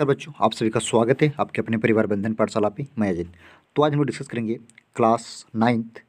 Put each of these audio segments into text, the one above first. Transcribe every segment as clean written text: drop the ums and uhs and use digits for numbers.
नमस्कार बच्चों, आप सभी का स्वागत है आपके अपने परिवार बंधन पाठशाला पे। मैं अजय। तो आज हम लोग डिस्कस करेंगे क्लास 9th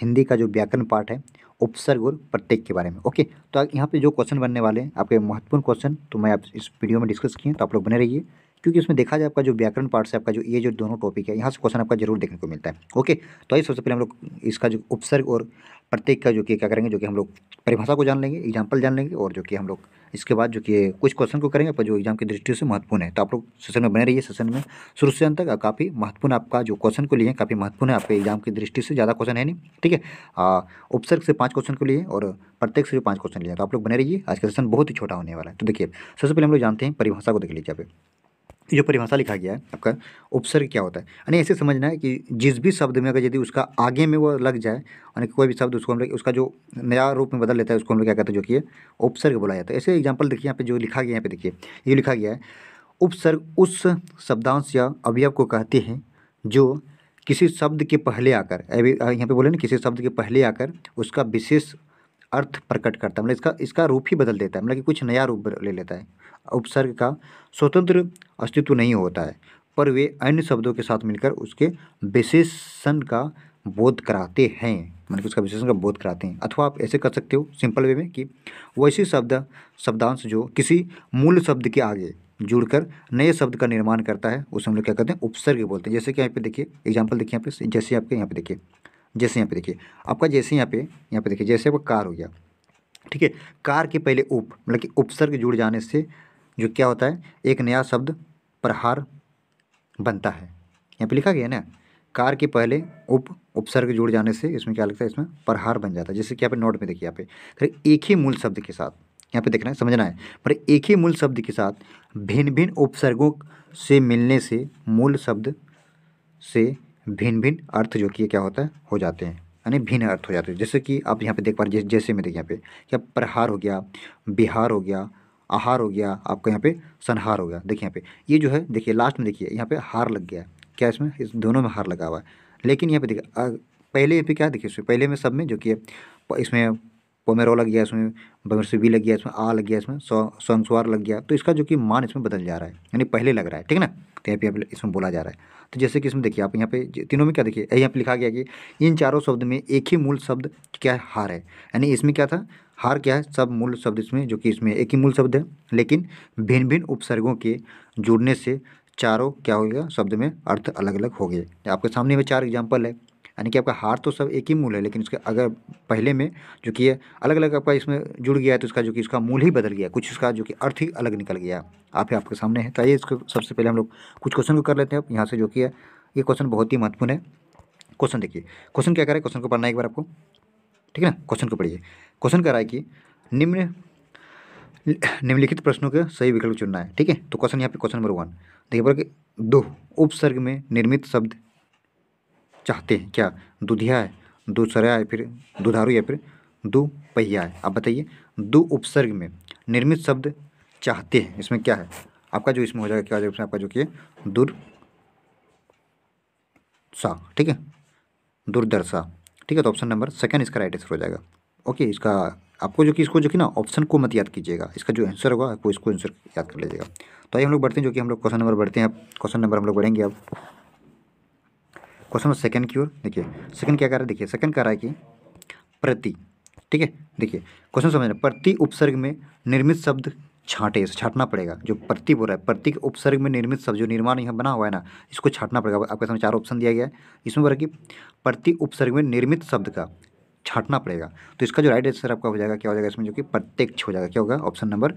हिंदी का जो व्याकरण पाठ है उपसर्ग और प्रत्यय के बारे में। ओके, तो यहाँ पे जो क्वेश्चन बनने वाले हैं आपके महत्वपूर्ण क्वेश्चन, तो मैं आप इस वीडियो में डिस्कस किए, तो आप लोग बने रहिए क्योंकि उसमें देखा जाए आपका जो व्याकरण पार्ट से आपका जो ये जो दोनों टॉपिक है यहाँ से क्वेश्चन आपका जरूर देखने को मिलता है। ओके, तो आइए सबसे पहले हम लोग इसका जो उपसर्ग और प्रत्यय का जो कि क्या करेंगे, जो कि हम लोग परिभाषा को जान लेंगे, एग्जाम्पल जान लेंगे, और जो कि हम लोग इसके बाद जो कि कुछ क्वेश्चन को करेंगे पर जो एग्जाम की दृष्टि से महत्वपूर्ण है। तो आप लोग सेशन में बने रहिए, सेशन में शुरू से अंत तक काफ़ी महत्वपूर्ण आपका जो क्वेश्चन को लिए काफ़ी महत्वपूर्ण है, आपके एग्जाम की दृष्टि से ज़्यादा क्वेश्चन है नहीं, ठीक है। उपसर्ग से 5 क्वेश्चन को लिए और प्रत्येक से जो 5 क्वेश्चन लिए, तो आप लोग बने रहिए। आज का सेशन बहुत ही छोटा होने वाला है। तो देखिए सबसे पहले हम लोग जानते हैं परिभाषा को, देख लीजिए आप जो परिभाषा लिखा गया है आपका उपसर्ग क्या होता है, यानी ऐसे समझना है कि जिस भी शब्द में अगर यदि उसका आगे में वो लग जाए, यानी कोई भी शब्द उसको हम लोग उसका जो नया रूप में बदल लेता है उसको हम लोग क्या कहते हैं, जो कि उपसर्ग बोला जाता है। ऐसे एग्जांपल देखिए यहाँ पे जो लिखा गया है, यहाँ पे देखिए ये लिखा गया है उपसर्ग उस शब्दांश या अवयव को कहते हैं जो किसी शब्द के पहले आकर, अभी यहाँ पे बोले ना किसी शब्द के पहले आकर उसका विशेष अर्थ प्रकट करता है, मतलब इसका रूप ही बदल देता है, मतलब कि कुछ नया रूप ले लेता है। उपसर्ग का स्वतंत्र अस्तित्व नहीं होता है पर वे अन्य शब्दों के साथ मिलकर उसके विशेषण का बोध कराते हैं, मतलब कि उसका विशेषण का बोध कराते हैं। अथवा आप ऐसे कर सकते हो सिंपल वे में कि वैसे शब्दांश जो किसी मूल शब्द के आगे जुड़कर नए शब्द का निर्माण करता है उसे हम लोग क्या कहते हैं, उपसर्ग बोलते हैं। जैसे कि यहाँ पे देखिए एग्जाम्पल देखिए यहाँ पे, जैसे आपके यहाँ पे देखिए, जैसे यहाँ पे देखिए आपका, जैसे यहाँ पे देखिए जैसे आपका कार हो गया, ठीक है। कार के पहले उप, मतलब कि उपसर्ग जुड़ जाने से जो क्या होता है एक नया शब्द प्रहार बनता है। यहाँ पे लिखा गया है ना, कार के पहले उपसर्ग जुड़ जाने से इसमें क्या लगता है, इसमें प्रहार बन जाता है। जैसे कि यहाँ पे नोट में देखिए, यहाँ पे एक ही मूल शब्द के साथ, यहाँ पे देखना है समझना है, पर एक ही मूल शब्द के साथ भिन्न भिन्न उपसर्गों से मिलने से मूल शब्द से भिन्न भिन्न अर्थ जो कि क्या होता है हो जाते हैं, यानी भिन्न अर्थ हो जाते हैं। जैसे कि आप यहाँ पे देख पा रहे, जैसे में देखिए यहाँ पे क्या प्रहार हो गया, बिहार हो गया, आहार हो गया, आपका यहाँ पे संहार हो गया। देखिए यहाँ पे ये जो है, देखिए लास्ट में देखिए यहाँ पे हार लग गया है, क्या इसमें इस दोनों में हार लगा हुआ है, लेकिन यहाँ पे देखिए पहले यहाँ पे क्या, देखिए इसमें पहले में सब में जो कि इसमें पोमेरो लग गया, इसमें बमरसवी लग गया, इसमें आ लग गया, इसमें संस्वार लग गया, तो इसका जो कि मान इसमें बदल जा रहा है, यानी पहले लग रहा है, ठीक है ना। तो यहाँ पे इसमें बोला जा रहा है। तो जैसे कि इसमें देखिए आप यहाँ पे तीनों में क्या देखिए, यहाँ पे लिखा गया कि इन चारों शब्द में एक ही मूल शब्द क्या है, हार है, यानी इसमें क्या था, हार क्या है, सब मूल शब्द इसमें जो कि इसमें एक ही मूल शब्द है लेकिन भिन्न भिन्न उपसर्गों के जुड़ने से चारों क्या हो गया, शब्द में अर्थ अलग अलग हो गए। आपके सामने में 4 एग्जाम्पल है, यानी कि आपका हार तो सब एक ही मूल है लेकिन उसके अगर पहले में जो कि है अलग अलग आपका इसमें जुड़ गया है तो इसका जो कि इसका मूल ही बदल गया, कुछ इसका जो कि अर्थ ही अलग निकल गया। आप ही आपके सामने है। तो आइए इसको सबसे पहले हम लोग कुछ क्वेश्चन को कर लेते हैं। आप यहाँ से जो कि है ये क्वेश्चन बहुत ही महत्वपूर्ण है। क्वेश्चन देखिए, क्वेश्चन क्या करें, क्वेश्चन को पढ़ना है एक बार आपको, ठीक है ना। क्वेश्चन को पढ़िए। क्वेश्चन कह रहा है कि निम्नलिखित प्रश्नों के सही विकल्प चुनना है, ठीक है। तो क्वेश्चन यहाँ पे क्वेश्चन नंबर 1 देखिए, बोला कि दो उपसर्ग में निर्मित शब्द चाहते हैं, क्या दुधिया है, दूसरा है, फिर दुधारू या फिर दुपहिया है। आप बताइए दो उपसर्ग में निर्मित शब्द चाहते हैं, इसमें क्या है आपका जो इसमें हो जाएगा, क्या हो जाएगा आपका जो कि दुर्दशा, ठीक है, दुर्दशा, ठीक है। तो ऑप्शन नंबर 2 इसका राइट आंसर हो जाएगा। ओके, इसका आपको जो कि इसको जो कि ना ऑप्शन को मत याद कीजिएगा, इसका जो आंसर होगा आपको इसको आंसर याद कर लीजिएगा। तो आइए हम लोग बढ़ते हैं, जो कि हम लोग क्वेश्चन नंबर बढ़ते हैं। अब क्वेश्चन नंबर हम लोग बढ़ेंगे अब क्वेश्चन नंबर 2 की ओर। देखिए 2 क्या कह रहा है, देखिए 2 कह रहा है कि प्रति, ठीक है। देखिए क्वेश्चन समझना, प्रति उपसर्ग में निर्मित शब्द छाँटे, छाँटना पड़ेगा, जो प्रति बोल रहा है प्रति के उपसर्ग में निर्मित शब्द जो निर्माण यहाँ बना हुआ है ना इसको छाँटना पड़ेगा। आपके सामने 4 ऑप्शन दिया गया है, इसमें बोला कि प्रति उपसर्ग में निर्मित शब्द का छाँटना पड़ेगा, तो इसका जो राइट आंसर आपका हो जाएगा, क्या हो जाएगा इसमें जो कि प्रत्यक्ष हो जाएगा, क्या होगा ऑप्शन नंबर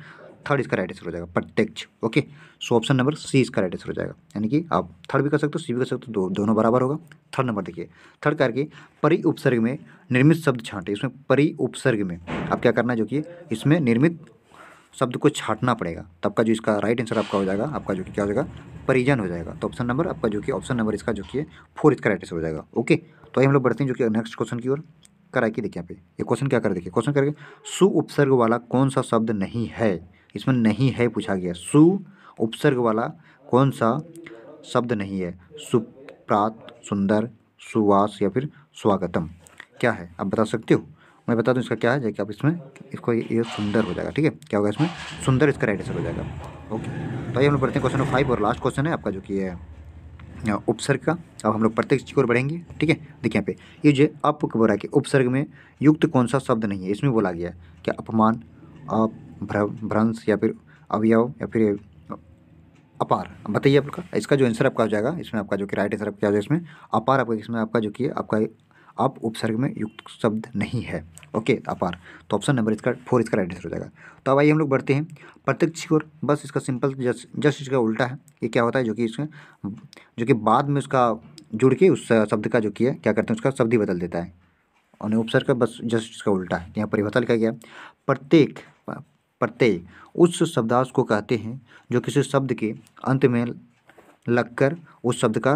3 इसका राइट आंसर हो जाएगा, प्रत्यक्ष। Okay, so option number C इसका राइट आंसर हो जाएगा, यानी कि आप 3 भी कर सकते हो, C भी कर सकते हो, दोनों बराबर होगा। 3 नंबर देखिए, 3 करके परि उपसर्ग में निर्मित शब्द छाँटे, इसमें परि उपसर्ग में आप क्या करना है जो कि इसमें निर्मित शब्द को छाँटना पड़ेगा, तब का जो इसका राइट आंसर आपका हो जाएगा, आपका जो कि क्या हो जाएगा, परिजन हो जाएगा। तो ऑप्शन नंबर आपका जो कि ऑप्शन नंबर इसका जो कि 4 इसका राइट आंसर हो जाएगा। ओके, तो हम लोग बढ़ते हैं जो कि नेक्स्ट क्वेश्चन की ओर। कराए कि देखिए यहाँ पे ये क्वेश्चन क्या कर, देखिए क्वेश्चन करके सु उपसर्ग वाला कौन सा शब्द नहीं है, इसमें नहीं है पूछा गया, सु उपसर्ग वाला कौन सा शब्द नहीं है, सुप्रात, सुंदर, सुवास या फिर स्वागतम, क्या है आप बता सकते हो। मैं बता दूं इसका क्या है, जैसे कि आप इसमें इसको ये सुंदर हो जाएगा, ठीक है, क्या होगा इसमें सुंदर इसका राइट आंसर हो जाएगा। ओके, तो ये हम लोग पढ़ते हैं क्वेश्चन नंबर 5 और लास्ट क्वेश्चन है आपका जो कि है उपसर्ग का। अब हम लोग प्रत्येक चीज को बढ़ेंगे, ठीक है। देखिए यहाँ पे ये जो अप को बोला कि उपसर्ग में युक्त कौन सा शब्द नहीं है, इसमें बोला गया है क्या अपमान, भ्रंश या फिर अवयव या फिर अपार। बताइए आपका इसका जो आंसर आपका हो जाएगा, इसमें आपका जो कि राइट आंसर आपका हो जाएगा इसमें अपार। आपका इसमें आपका जो कि आपका आप उपसर्ग में युक्त शब्द नहीं है, ओके अपार। तो ऑप्शन नंबर इसका 4 इसका राइट आंसर हो जाएगा। तो अब आइए हम लोग बढ़ते हैं प्रत्यक्ष की ओर। बस इसका सिंपल जस्ट इसका उल्टा है। ये क्या होता है जो कि इसमें जो कि बाद में उसका जुड़ के उस शब्द का जो कि है क्या करते हैं उसका शब्द ही बदल देता है, और उपसर्ग का बस जस्ट इसका उल्टा है। यहाँ पर होता लिखा गया प्रत्येक प्रत्यय उस शब्दांश को कहते हैं जो किसी शब्द के अंत में लगकर उस शब्द का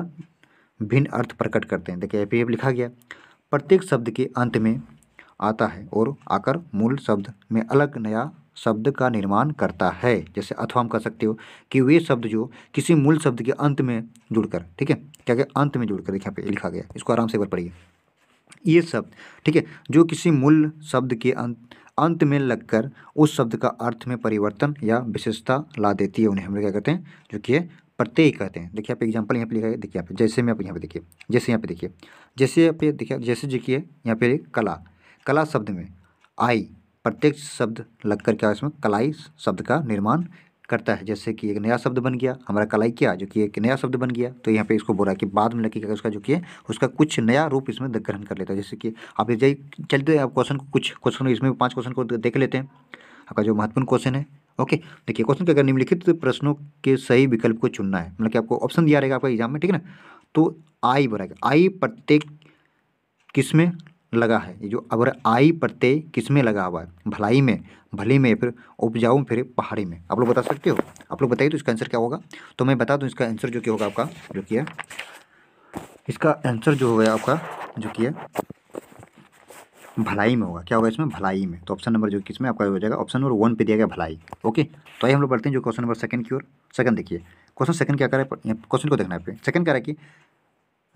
भिन्न अर्थ प्रकट करते हैं। देखिए यहाँ पर लिखा गया प्रत्येक शब्द के अंत में आता है और आकर मूल शब्द में अलग नया शब्द का निर्माण करता है। जैसे अथवा हम कह सकते हो कि वे शब्द जो किसी मूल शब्द के अंत में जुड़कर, ठीक है क्या क्या अंत में जुड़कर, देखिए यहाँ पे लिखा गया, इसको आराम से एक बार पढ़िए। ये शब्द, ठीक है, जो किसी मूल शब्द के अंत में लगकर उस शब्द का अर्थ में परिवर्तन या विशेषता ला देती है, उन्हें हम लोग क्या कहते हैं जो कि है प्रत्यय कहते हैं। देखिए यहाँ पे एग्जांपल यहाँ पे लिखा है, देखिए यहाँ पे जैसे मैं यहाँ पे देखिए जैसे यहाँ पे देखिए जैसे यहाँ पे देखिए जैसे जो कि है यहाँ पे कला, कला शब्द में आई प्रत्येक शब्द लगकर क्या इसमें कलाई शब्द का निर्माण करता है। जैसे कि एक नया शब्द बन गया हमारा कलाई, क्या जो कि एक नया शब्द बन गया, तो यहाँ पे इसको बोला कि बाद में लगेगा उसका जो कि है उसका कुछ नया रूप इसमें ग्रहण कर लेता है। जैसे कि आप ये चलते आप क्वेश्चन को कुछ क्वेश्चन इसमें 5 क्वेश्चन को देख लेते हैं, आपका जो महत्वपूर्ण क्वेश्चन है। ओके देखिए क्वेश्चन क्या, अगर निम्नलिखित प्रश्नों के सही विकल्प को चुनना है, मतलब कि आपको ऑप्शन दिया रहेगा आपका एग्जाम में, ठीक है ना। तो आई बराबर आई प्रत्येक किस में लगा है, ये जो अगर आई प्रत्यय किस में लगा हुआ है, भलाई में, भली में, फिर उपजाऊ में, फिर पहाड़ी में, आप लोग बता सकते हो। आप लोग बताइए तो इसका आंसर क्या होगा। तो मैं बता दूं इसका आंसर जो कि होगा आपका जो कि है इसका आंसर जो होगा आपका जो कि है भलाई में होगा। क्या होगा इसमें भलाई में। तो ऑप्शन नंबर जो किसमें आपका हो जाएगा ऑप्शन नंबर 1 पे दिया गया भलाई। ओके तो आइए हम लोग बढ़ते हैं जो क्वेश्चन नंबर 2 की ओर। 2 देखिए क्वेश्चन 2 क्या करा है, क्वेश्चन को देखना है। 2 कह रहा है कि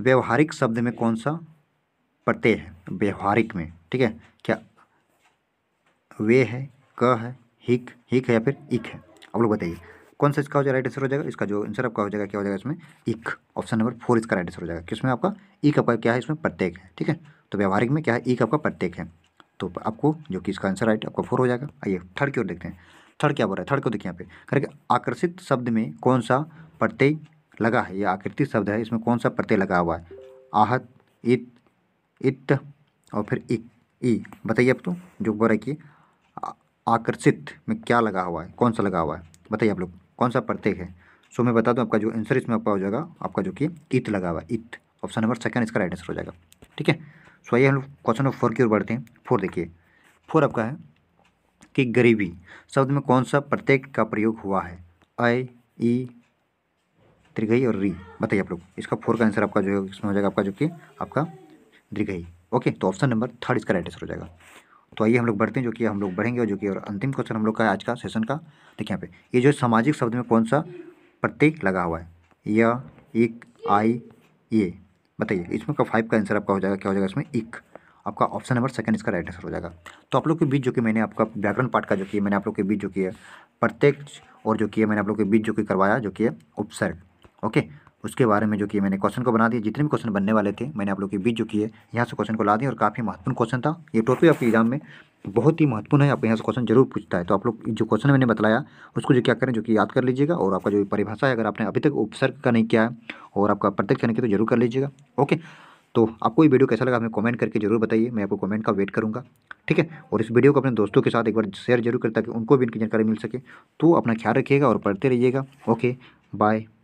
व्यवहारिक शब्द में कौन सा प्रत्यय है, व्यवहारिक में, ठीक है क्या वे है, क है, हिक है या फिर इक है। आप लोग बताइए कौन सा इसका हो जाएगा राइट आंसर हो जाएगा। इसका जो आंसर आपका हो जाएगा क्या हो जाएगा इसमें इक, ऑप्शन नंबर 4 इसका राइट आंसर हो जाएगा। किसमें आपका इक आपका क्या है इसमें प्रत्येक है, ठीक है। तो व्यवहारिक में क्या है इक आपका प्रत्येक है, तो आपको जो कि इसका आंसर राइट आपका 4 हो जाएगा। आइए 3 की ओर देखते हैं। 3 क्या बोल रहा है, 3 को देखिए यहाँ पे करके आकर्षित शब्द में कौन सा प्रत्यय लगा है, या आकर्षित शब्द है इसमें कौन सा प्रत्यय लगा हुआ है, आहत, इत और फिर ई। बताइए आप तो जो बोल रहा है कि आकर्षित में क्या लगा हुआ है, कौन सा लगा हुआ है, बताइए आप लोग कौन सा प्रत्यय है। सो मैं बता दूं आपका जो आंसर इसमें आपका हो जाएगा आपका जो कि इत लगा हुआ है, इत, ऑप्शन नंबर 2 इसका राइट आंसर हो जाएगा, ठीक है। सो आइए हम लोग क्वेश्चन नंबर 4 की ओर बढ़ते हैं। 4 देखिए, 4 आपका है कि गरीबी शब्द में कौन सा प्रत्यय का प्रयोग हुआ है, अय, ई, दीर्घई और री। बताइए आप लोग इसका 4 का आंसर आपका जो है इसमें हो जाएगा आपका जो कि आपका दीर्घई। ओके तो ऑप्शन नंबर 3 इसका राइट आंसर हो जाएगा। तो आइए हम लोग बढ़ते हैं जो कि हम लोग बढ़ेंगे और जो कि और अंतिम क्वेश्चन हम लोग का है आज का सेशन का। देखिए यहाँ पे ये जो सामाजिक शब्द में कौन सा प्रत्यय लगा हुआ है, या, इक, आई, ये। बताइए इसमें का 5 का आंसर आपका हो जाएगा क्या हो जाएगा इसमें इक, आपका ऑप्शन नंबर 2 इसका राइट आंसर हो जाएगा। तो आप लोग के बीच जो कि मैंने आपका व्याकरण पाठ का जो कि मैंने आप लोग के बीच जो कि है प्रत्येक और जो कि मैंने आप लोग के बीच जो कि करवाया जो कि है उपसर्ग, ओके उसके बारे में जो कि मैंने क्वेश्चन को बना दिए। जितने भी क्वेश्चन बनने वाले थे मैंने आप लोग के बीच जो कि है यहाँ से क्वेश्चन को ला दिए, और काफ़ी महत्वपूर्ण क्वेश्चन था। ये टॉपिक आपके एग्जाम में बहुत ही महत्वपूर्ण है, आप यहाँ से क्वेश्चन जरूर पूछता है। तो आप लोग जो क्वेश्चन मैंने बताया उसको जो क्या करें जो कि याद कर लीजिएगा, और आपका जो परिभाषा है अगर आपने अभी तक उपसर्ग का नहीं किया है और आपका प्रत्यक्ष करने की तो जरूर कर लीजिएगा। ओके तो आपको ये वीडियो कैसा लगा आपने कमेंट करके जरूर बताइए, मैं आपको कमेंट का वेट करूँगा, ठीक है। और इस वीडियो को अपने दोस्तों के साथ एक बार शेयर जरूर करें ताकि उनको भी इनकी जानकारी मिल सके। तो अपना ख्याल रखिएगा और पढ़ते रहिएगा। Okay bye.